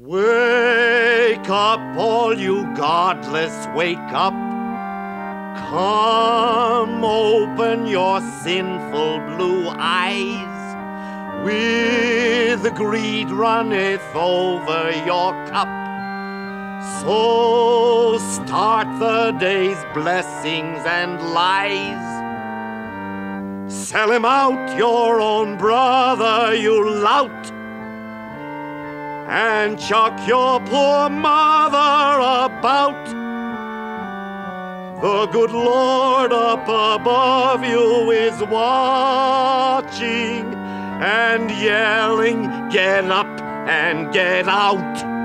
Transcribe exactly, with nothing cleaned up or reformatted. Wake up, all you godless, wake up. Come, open your sinful blue eyes. With greed runneth over your cup. So start the day's blessings and lies. Sell him out, your own brother, you lout. And chuck your poor mother about. The good Lord up above you is watching and yelling, get up and get out.